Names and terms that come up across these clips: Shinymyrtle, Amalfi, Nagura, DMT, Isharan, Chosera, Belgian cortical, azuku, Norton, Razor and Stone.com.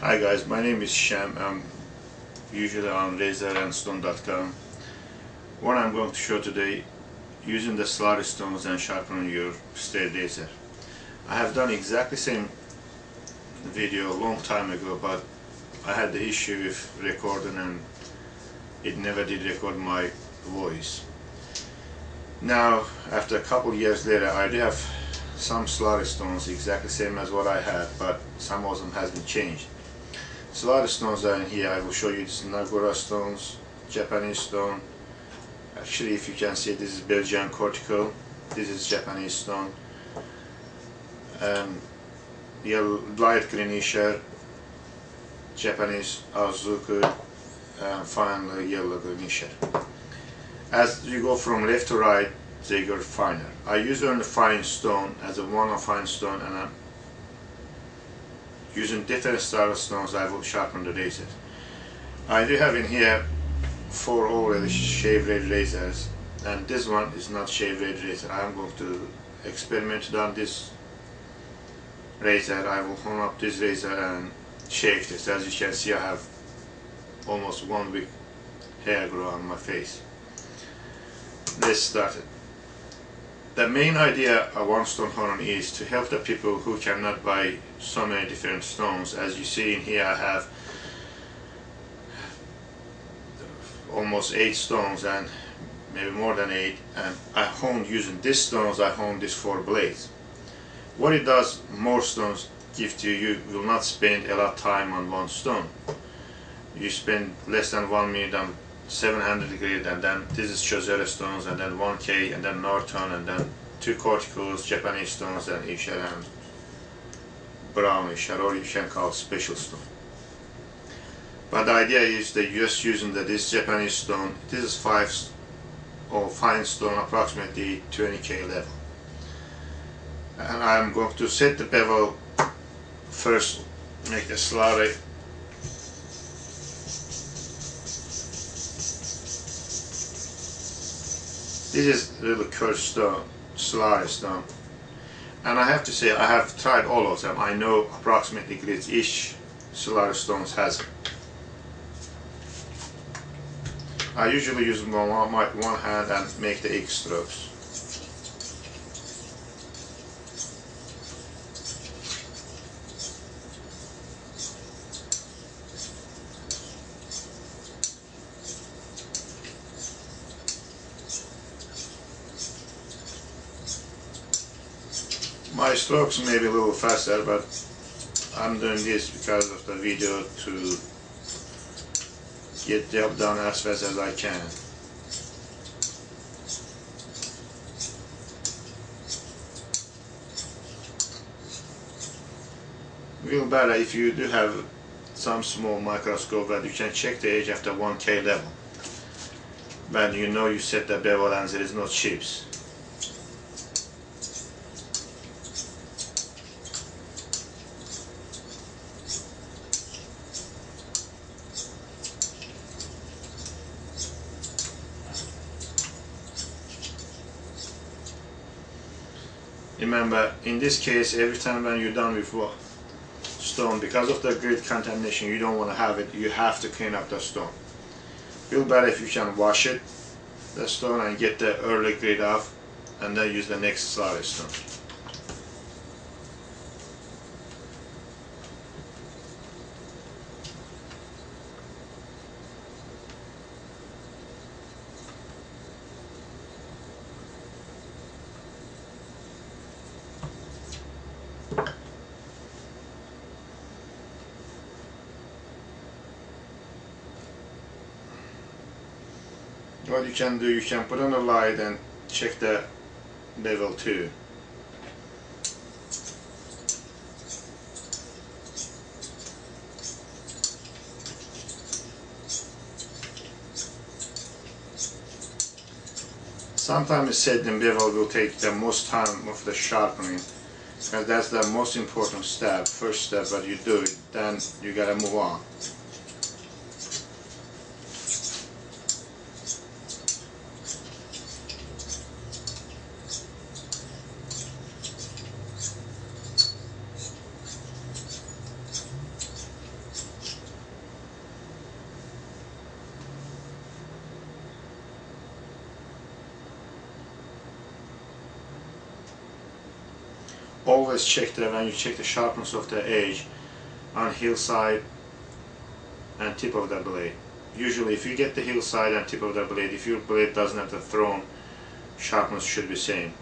Hi guys, my name is Sham. I'm usually on RazorandStone.com. What I'm going to show today, using the slurry stones and sharpening your straight razor. I have done exactly same video a long time ago, but I had the issue with recording and it never did record my voice. Now, after a couple years later, I do have some slurry stones exactly same as what I had, but some of them has been changed. Slurry stones are in here. I will show you this Nagura stones, Japanese stone. Actually, if you can see, this is Belgian cortical. This is Japanese stone. Yellow, light green Isharan, Japanese azuku, and finally yellow green Isharan. As you go from left to right, they go finer. I use only fine stone as a monofine stone, and I'm using different style of stones. I will sharpen the razor. I do have in here four already shave blade razors, and this one is not shave blade razor. I'm going to experiment on this razor. I will hone up this razor and shave this. As you can see, I have almost 1 week hair grow on my face. Let's start it. The main idea of one stone honing is to help the people who cannot buy so many different stones. As you see in here, I have almost 8 stones, and maybe more than 8, and I honed using these stones. I honed these 4 blades. What it does, more stones give to you, you will not spend a lot of time on one stone. You spend less than 1 minute on 700 grit, and then this is Chosera stones, and then 1K, and then Norton, and then 2 corticals, Japanese stones, and Isharan, brown Isharan, or you can call special stone. But the idea is that you're just using this Japanese stone. This is fine stone, approximately 20K level. And I'm going to set the bevel first, make the slurry. This is little curved stone, slurry stone, and I have to say I have tried all of them. I know approximately grits each slurry stones has. I usually use my one hand and make the X strokes. My strokes may be a little faster, but I'm doing this because of the video to get the job done as fast as I can. Even better if you do have some small microscope that you can check the edge after 1K level. But you know you set the bevel and there is no chips. Remember, in this case, every time when you're done with stone, because of the grit contamination, you don't want to have it. You have to clean up the stone. Feel better if you can wash it, the stone, and get the early grit off, and then use the next slurry stone. What you can do, you can put on a light and check the bevel too. Sometimes setting bevel will take the most time of the sharpening, because that's the most important step, first step that you do it, then you gotta move on. always check them, and you check the sharpness of the edge on hillside and tip of the blade. Usually if you get the hillside and tip of the blade, if your blade doesn't have the thrown, sharpness should be same.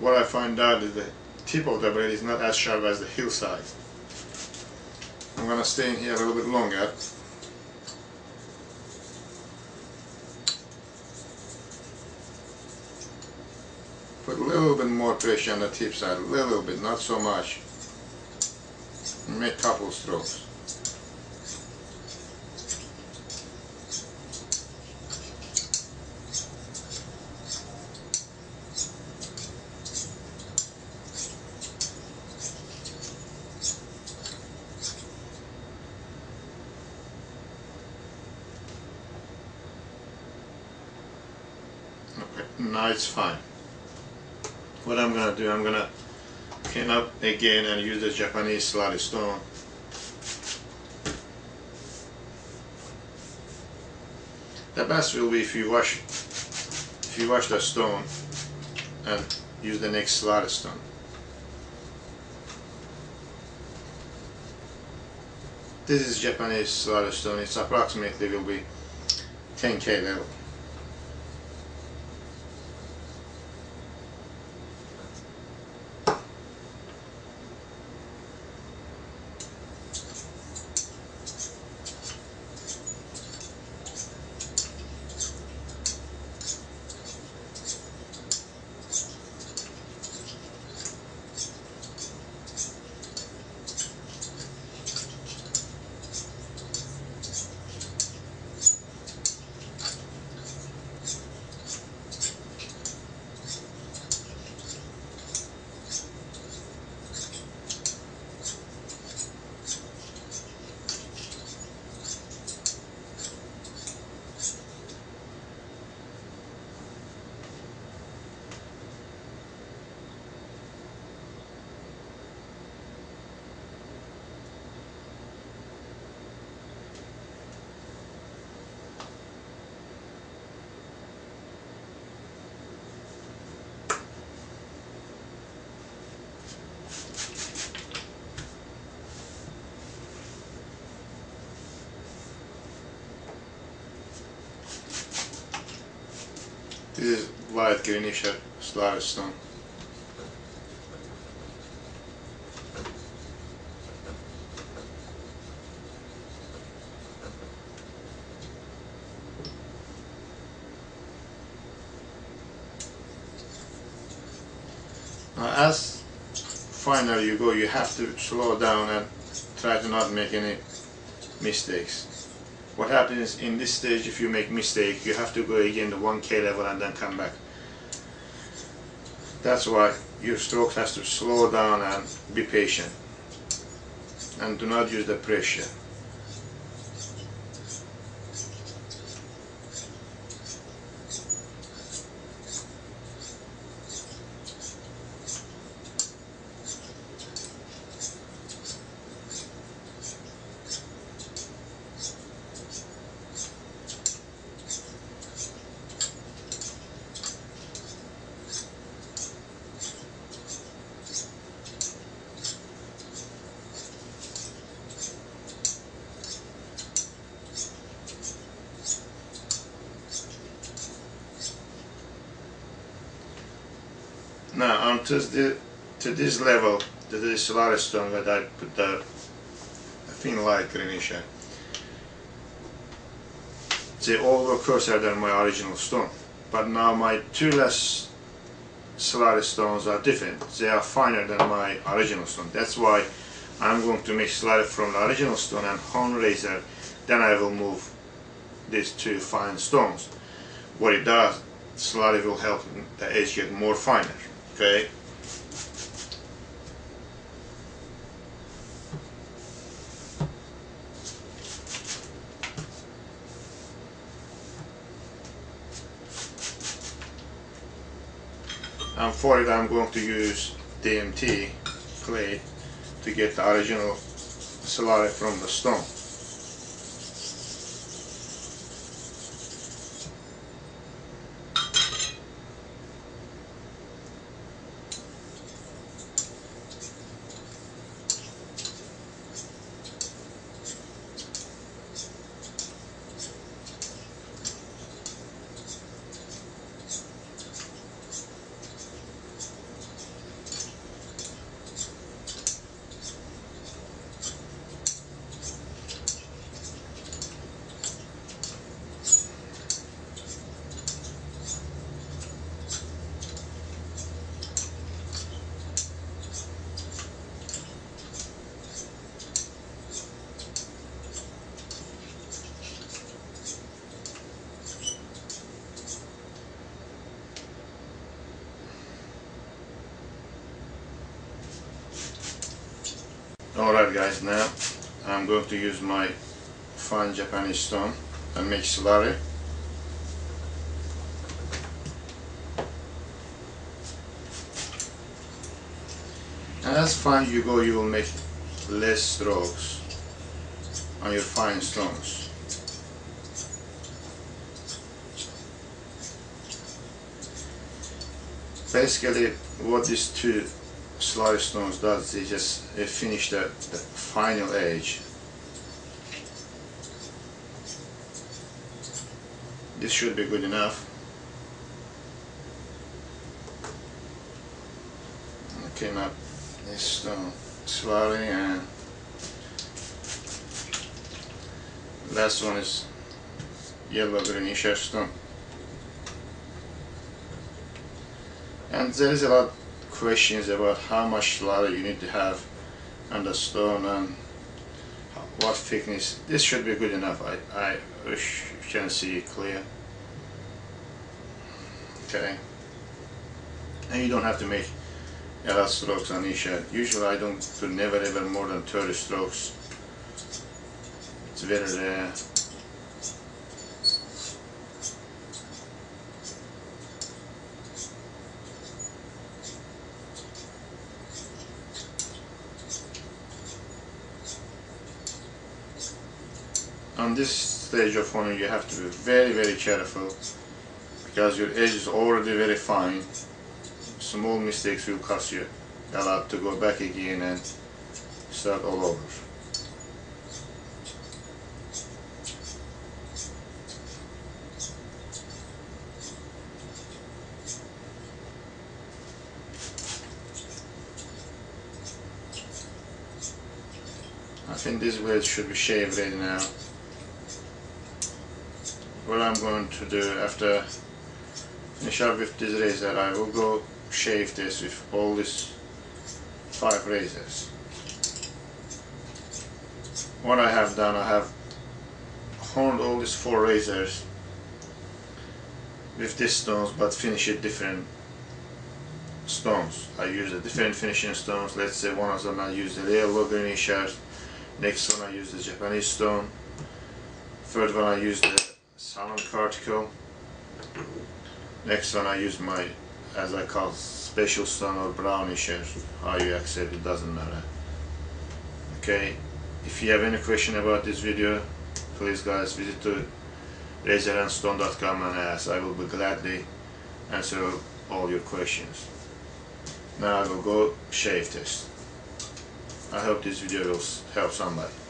What I find out is the tip of the blade is not as sharp as the hillside. I'm going to stay in here a little bit longer. Put a little bit more pressure on the tip side, a little bit, not so much. Make a couple strokes. Now it's fine. What I'm gonna do, I'm gonna clean up again and use the Japanese slotted stone. The best will be if you wash the stone and use the next slotted stone. This is Japanese slotted stone. It's approximately will be 10K level. This is light greenish slotted stone. As final you go, you have to slow down and try to not make any mistakes. What happens in this stage, if you make mistake, you have to go again to 1K level and then come back. That's why your stroke has to slow down and be patient, and do not use the pressure. Now onto this level, to this solar stone where I put the thin light greenish. They all were coarser than my original stone, but now my two less solar stones are different. They are finer than my original stone. That's why I'm going to make slider from the original stone and hone razor. Then I will move these two fine stones. What it does, slider will help the edge get more finer. Okay. And for it I'm going to use DMT clay to get the original slurry from the stone. Alright guys, now I'm going to use my fine Japanese stone and make slurry. And as fine you go, you will make less strokes on your fine stones. Basically, what these two slurry stones does, they just finish the final edge. This should be good enough. Okay, now this stone slurry and last one is yellow greenish stone. And there is a lot questions about how much slurry you need to have on the stone and what thickness. This should be good enough. I can see it clear. Okay, and you don't have to make a lot of strokes on each side. Usually I don't do never more than 30 strokes. It's very rare. On this stage of honing, you have to be very careful, because your edge is already very fine. Small mistakes will cost you a lot to go back again and start all over. I think this wedge should be shaved right now. What I'm going to do after finish up with this razor, I will go shave this with all these 5 razors. What I have done, I have honed all these 4 razors with these stones, but finish it different stones. I use a different finishing stones. Let's say one of them I use the yellow greenish shard, next one I use the Japanese stone, third one I use the salmon cortical, next one I use my, as I call, special stone or brownish shard. How you accept it doesn't matter. Okay, if you have any question about this video, please guys visit to Razor and Stone.com and ask. I will be gladly answer all your questions. Now I will go shave this. I hope this video will help somebody.